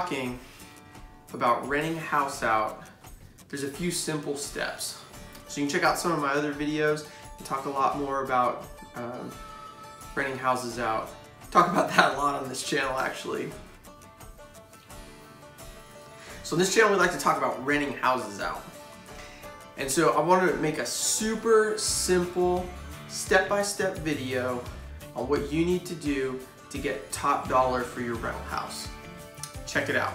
talking about renting a house out, there's a few simple steps. So you can check out some of my other videos. I talk a lot more about renting houses out. Talk about that a lot on this channel, actually. So on this channel, we like to talk about renting houses out. And so I wanted to make a super simple step-by-step video on what you need to do to get top dollar for your rental house. Check it out.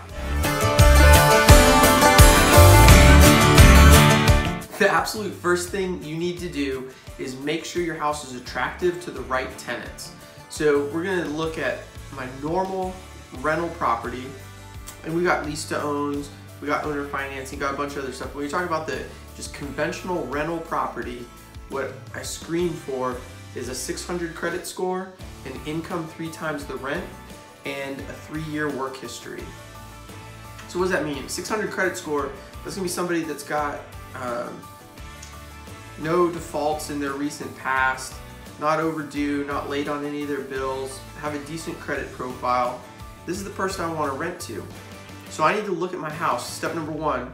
The absolute first thing you need to do is make sure your house is attractive to the right tenants. So we're gonna look at my normal rental property, and we got lease to owns, we got owner financing, got a bunch of other stuff. When you talk about the just conventional rental property, what I screen for is a 600 credit score, an income 3 times the rent, and a 3-year work history. So what does that mean? 600 credit score, that's gonna be somebody that's got no defaults in their recent past, not overdue, not late on any of their bills, have a decent credit profile. This is the person I want to rent to. So I need to look at my house. Step number one,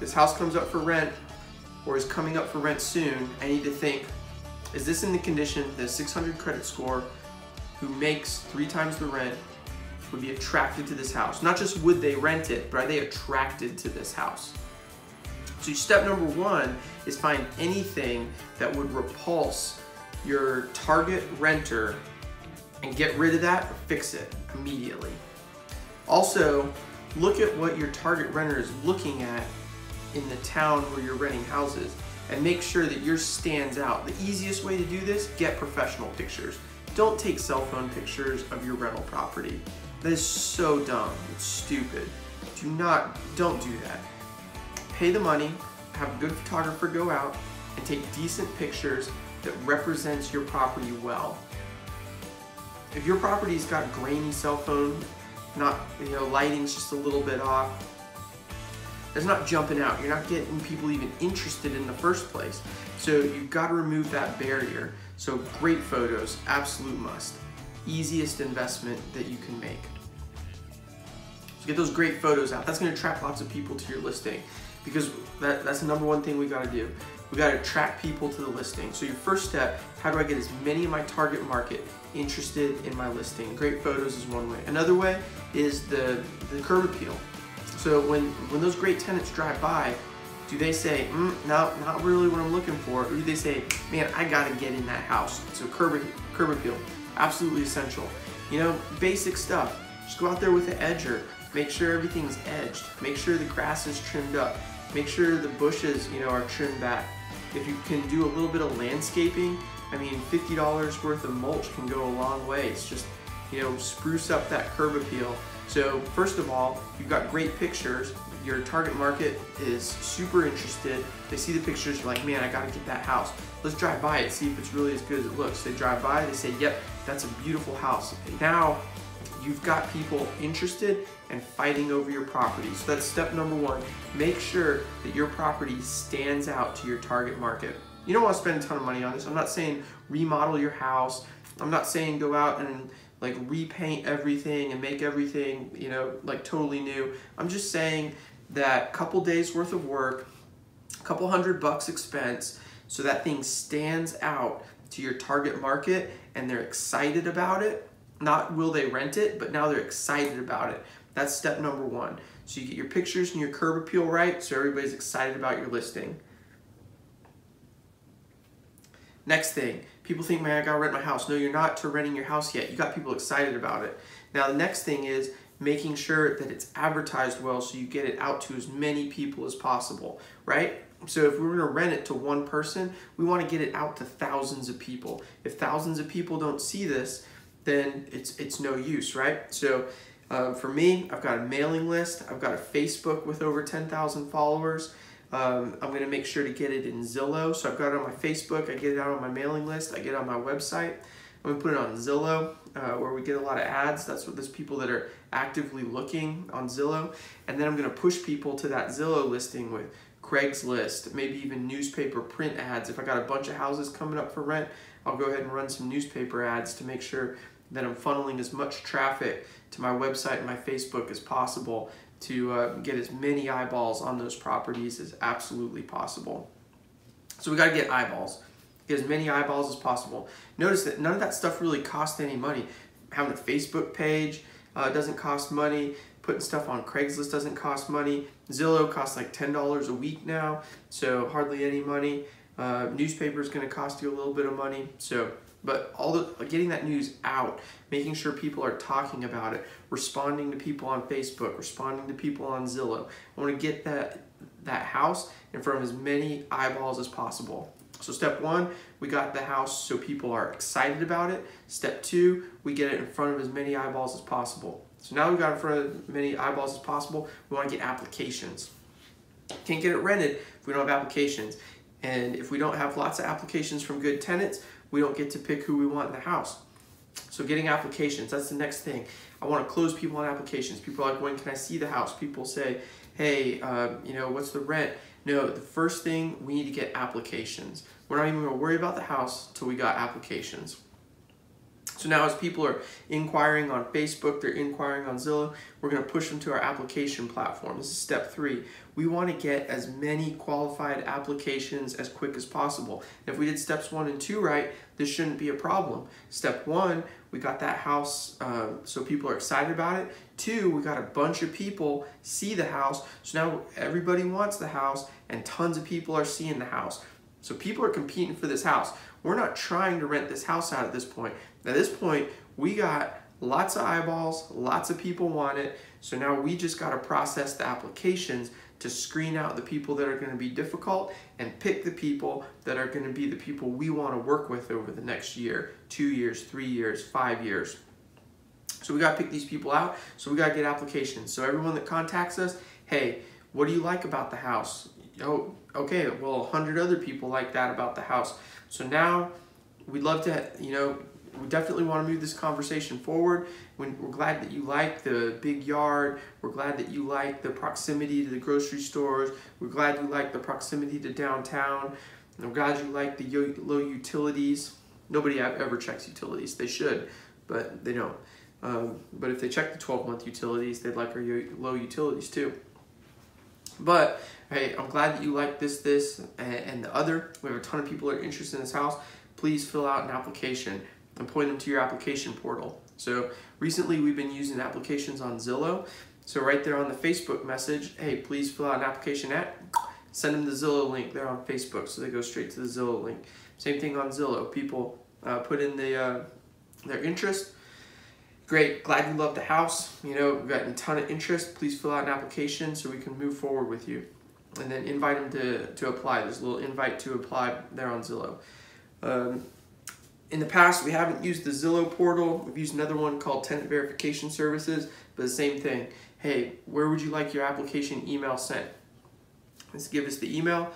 this house comes up for rent or is coming up for rent soon. I need to think, is this in the condition that a 600 credit score who makes 3 times the rent would be attracted to this house? Not just would they rent it, but are they attracted to this house? So step number one is find anything that would repulse your target renter and get rid of that or fix it immediately. Also, look at what your target renter is looking at in the town where you're renting houses and make sure that yours stands out. The easiest way to do this, get professional pictures. Don't take cell phone pictures of your rental property. That is so dumb, it's stupid. Don't do that. Pay the money, have a good photographer go out and take decent pictures that represents your property well. If your property's got grainy cell phone, lighting's just a little bit off, that's not jumping out. You're not getting people even interested in the first place. So you've got to remove that barrier. So great photos, absolute must. Easiest investment that you can make. So get those great photos out. That's gonna attract lots of people to your listing, because that's the number one thing we gotta do. We gotta attract people to the listing. So your first step, how do I get as many of my target market interested in my listing? Great photos is one way. Another way is the curb appeal. So when those great tenants drive by, do they say, no, not really what I'm looking for? Or do they say, man, I gotta get in that house? So curb appeal, absolutely essential. You know, basic stuff. Just go out there with an edger. Make sure everything's edged. Make sure the grass is trimmed up. Make sure the bushes, are trimmed back. If you can do a little bit of landscaping, $50 worth of mulch can go a long way. It's just, spruce up that curb appeal. So first of all, you've got great pictures. Your target market is super interested. They see the pictures, like, man, I gotta get that house. Let's drive by it, see if it's really as good as it looks. They drive by, they say, yep, that's a beautiful house. And now you've got people interested and fighting over your property. So that's step number one. Make sure that your property stands out to your target market. You don't wanna spend a ton of money on this. I'm not saying remodel your house. I'm not saying go out and repaint everything and make everything, totally new. I'm just saying that a couple days worth of work, a couple $100 expense, so that thing stands out to your target market and they're excited about it. Not will they rent it, but now they're excited about it. That's step number one. So you get your pictures and your curb appeal right, so everybody's excited about your listing. Next thing, people think, man, I gotta rent my house. No, you're not to renting your house yet. You got people excited about it. Now, the next thing is making sure that it's advertised well so you get it out to as many people as possible, right? So if we were gonna rent it to one person, we wanna get it out to thousands of people. If thousands of people don't see this, then it's no use, right? So for me, I've got a mailing list. I've got a Facebook with over 10,000 followers. I'm gonna make sure to get it in Zillow. So I've got it on my Facebook, I get it out on my mailing list, I get it on my website. I'm gonna put it on Zillow, where we get a lot of ads. That's what there's people that are actively looking on Zillow. And then I'm gonna push people to that Zillow listing with Craigslist, maybe even newspaper print ads. If I got a bunch of houses coming up for rent, I'll go ahead and run some newspaper ads to make sure that I'm funneling as much traffic to my website and my Facebook as possible to get as many eyeballs on those properties as absolutely possible. So we got to get eyeballs, get as many eyeballs as possible. Notice that none of that stuff really costs any money. Having a Facebook page doesn't cost money. Putting stuff on Craigslist doesn't cost money. Zillow costs like $10 a week now, so hardly any money. Newspaper is going to cost you a little bit of money. So, but all the getting that news out, making sure people are talking about it, responding to people on Facebook, responding to people on Zillow. I want to get that house in front of as many eyeballs as possible. So step one, we got the house so people are excited about it. Step two, we get it in front of as many eyeballs as possible. So now we've got in front of as many eyeballs as possible, we want to get applications. Can't get it rented if we don't have applications. And if we don't have lots of applications from good tenants, we don't get to pick who we want in the house. So getting applications, that's the next thing. I want to close people on applications. People are like, when can I see the house? People say, hey, you know, what's the rent? No, the first thing, we need to get applications. We're not even going to worry about the house till we got applications. So now as people are inquiring on Facebook, they're inquiring on Zillow, we're going to push them to our application platform. This is step three. We want to get as many qualified applications as quick as possible. And if we did steps 1 and 2 right, this shouldn't be a problem. Step one, we got that house so people are excited about it. 2, we got a bunch of people see the house. So now everybody wants the house and tons of people are seeing the house. So people are competing for this house. We're not trying to rent this house out at this point. At this point, we got lots of eyeballs, lots of people want it. So now we just got to process the applications to screen out the people that are going to be difficult and pick the people that are going to be the people we want to work with over the next year, 2 years, 3 years, 5 years. So we got to pick these people out. So we got to get applications. So everyone that contacts us, hey, what do you like about the house? Oh, okay, well, 100 other people like that about the house. So now we'd love to, you know, we definitely want to move this conversation forward. We're glad that you like the big yard. We're glad that you like the proximity to the grocery stores. We're glad you like the proximity to downtown. We're glad you like the low utilities. Nobody ever checks utilities. They should, but they don't. But if they check the 12-month utilities, they'd like our low utilities too. But hey, I'm glad that you like this, and the other. We have a ton of people that are interested in this house. Please fill out an application and point them to your application portal. So recently we've been using applications on Zillow. So right there on the Facebook message, hey, please fill out an application at, send them the Zillow link. They're on Facebook, so they go straight to the Zillow link. Same thing on Zillow. People put in their interest. Great, glad you love the house. You know, we've gotten a ton of interest. Please fill out an application so we can move forward with you. And then invite them to apply. There's a little invite to apply there on Zillow. In the past, we haven't used the Zillow portal. We've used another one called Tenant Verification Services, but the same thing. Hey, where would you like your application email sent? Let's give us the email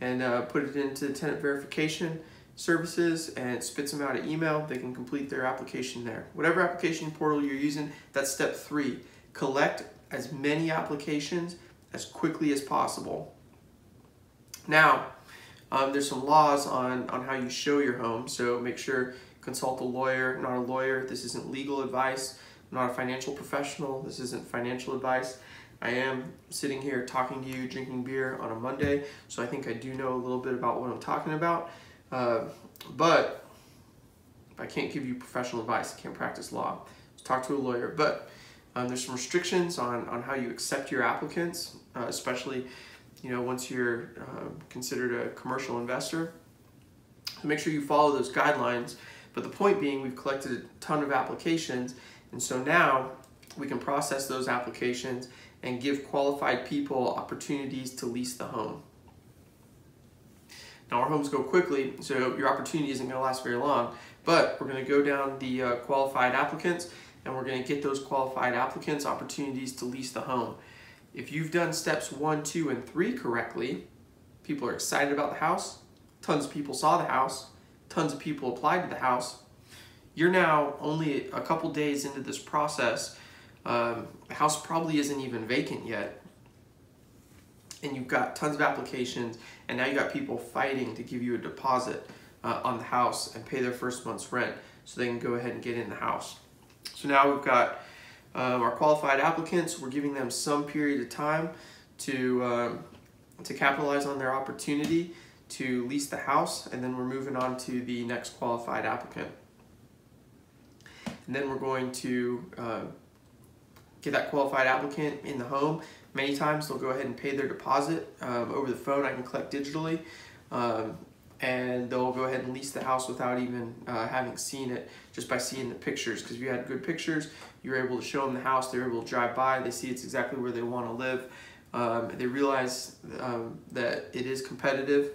and put it into the Tenant Verification Services, and it spits them out an email. They can complete their application there. Whatever application portal you're using, that's step three. Collect as many applications as quickly as possible. Now, there's some laws on how you show your home, so make sure consult a lawyer. I'm not a lawyer. This isn't legal advice. I'm not a financial professional. This isn't financial advice. I am sitting here talking to you, drinking beer on a Monday, so I think I do know a little bit about what I'm talking about. But I can't give you professional advice. I can't practice law. Just talk to a lawyer. But there's some restrictions on how you accept your applicants, especially, you know, once you're considered a commercial investor. So make sure you follow those guidelines. But the point being, we've collected a ton of applications, and so now we can process those applications and give qualified people opportunities to lease the home. Now, our homes go quickly, so your opportunity isn't going to last very long, but we're going to go down the qualified applicants, and we're going to get those qualified applicants opportunities to lease the home. If you've done steps 1, 2, and 3 correctly, people are excited about the house, tons of people saw the house, tons of people applied to the house. You're now only a couple days into this process. The house probably isn't even vacant yet, and you've got tons of applications, and now you got people fighting to give you a deposit on the house and pay their first month's rent so they can go ahead and get in the house. So now we've got our qualified applicants. We're giving them some period of time to capitalize on their opportunity to lease the house, and then we're moving on to the next qualified applicant. And then we're going to get that qualified applicant in the home. Many times they'll go ahead and pay their deposit over the phone. I can collect digitally, and they'll go ahead and lease the house without even having seen it, just by seeing the pictures. Because if you had good pictures, you were able to show them the house, they're able to drive by, they see it's exactly where they want to live. They realize that it is competitive,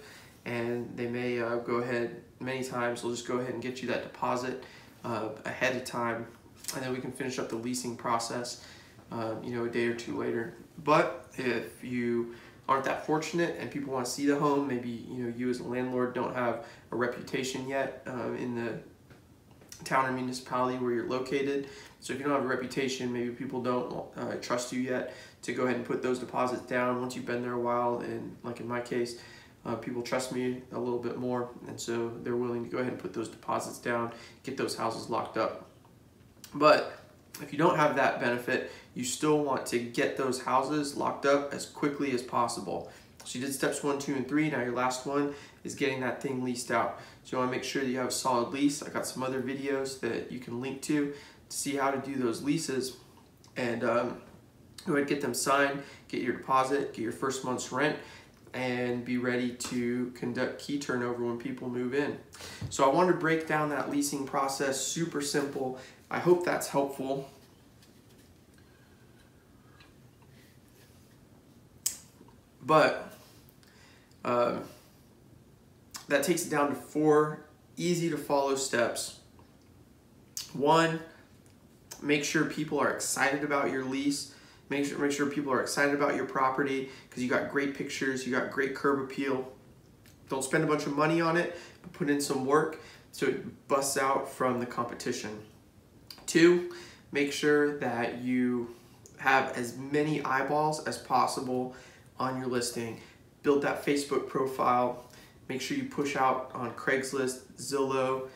and they may go ahead, many times they'll just go ahead and get you that deposit ahead of time, and then we can finish up the leasing process a day or two later. But if you aren't that fortunate and people want to see the home, maybe you as a landlord don't have a reputation yet in the town or municipality where you're located. So if you don't have a reputation, maybe people don't trust you yet to go ahead and put those deposits down. Once you've been there a while, and like in my case, people trust me a little bit more, and so they're willing to go ahead and put those deposits down, get those houses locked up. But if you don't have that benefit, you still want to get those houses locked up as quickly as possible. So you did steps 1, 2, and 3. Now your last one is getting that thing leased out. So you want to make sure that you have a solid lease. I got some other videos that you can link to see how to do those leases, and go ahead and get them signed, get your deposit, get your first month's rent, and be ready to conduct key turnover when people move in. So I wanted to break down that leasing process, super simple. I hope that's helpful. But that takes it down to 4 easy to follow steps. 1, make sure people are excited about your lease. Make sure people are excited about your property, because you got great pictures, you got great curb appeal. Don't spend a bunch of money on it, but put in some work so it busts out from the competition. 2, make sure that you have as many eyeballs as possible on your listing. Build that Facebook profile. Make sure you push out on Craigslist, Zillow,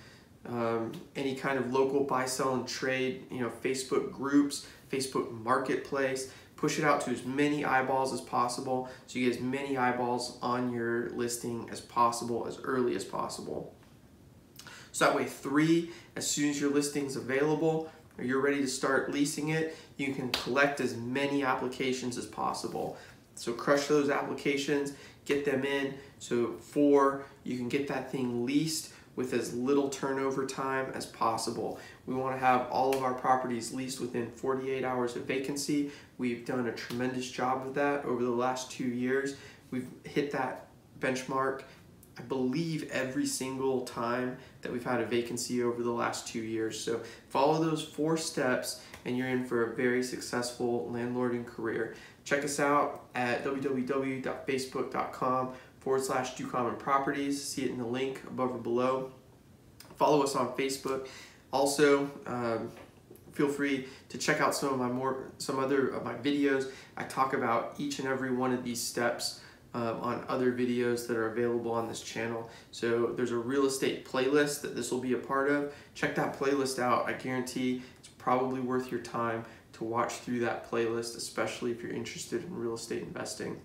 any kind of local buy, sell, and trade, Facebook groups, Facebook Marketplace. Push it out to as many eyeballs as possible, so you get as many eyeballs on your listing as possible, as early as possible. So that way, 3, as soon as your listing's available, or you're ready to start leasing it, you can collect as many applications as possible. So crush those applications, get them in. So 4, you can get that thing leased with as little turnover time as possible. We want to have all of our properties leased within 48 hours of vacancy. We've done a tremendous job of that over the last 2 years. We've hit that benchmark, I believe, every single time that we've had a vacancy over the last 2 years. So follow those 4 steps and you're in for a very successful landlording career. Check us out at www.facebook.com/Ducommun Properties. See it in the link above or below. Follow us on Facebook. Also, feel free to check out some other of my videos. I talk about each and every one of these steps on other videos that are available on this channel. So there's a real estate playlist that this will be a part of. Check that playlist out. I guarantee it's probably worth your time to watch through that playlist, especially if you're interested in real estate investing.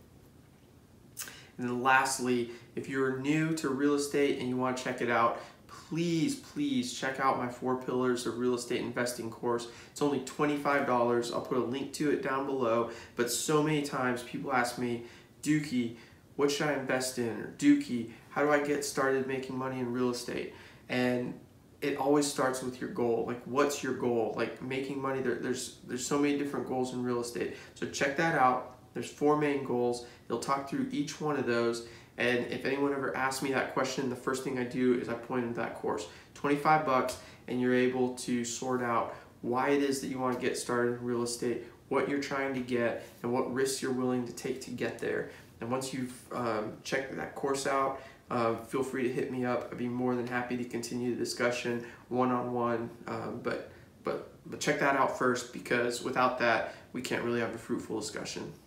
And then lastly, if you're new to real estate and you want to check it out, please check out my 4 Pillars of Real Estate Investing course. It's only $25. I'll put a link to it down below. But so many times people ask me, Dookie, what should I invest in? Or Dookie, how do I get started making money in real estate? And it always starts with your goal. Like, what's your goal? Like, making money, there's so many different goals in real estate. So check that out. There's 4 main goals. They'll talk through each one of those. And if anyone ever asks me that question, the first thing I do is I point them to that course. $25, and you're able to sort out why it is that you want to get started in real estate, what you're trying to get, and what risks you're willing to take to get there. And once you've checked that course out, feel free to hit me up. I'd be more than happy to continue the discussion one-on-one, but check that out first, because without that, we can't really have a fruitful discussion.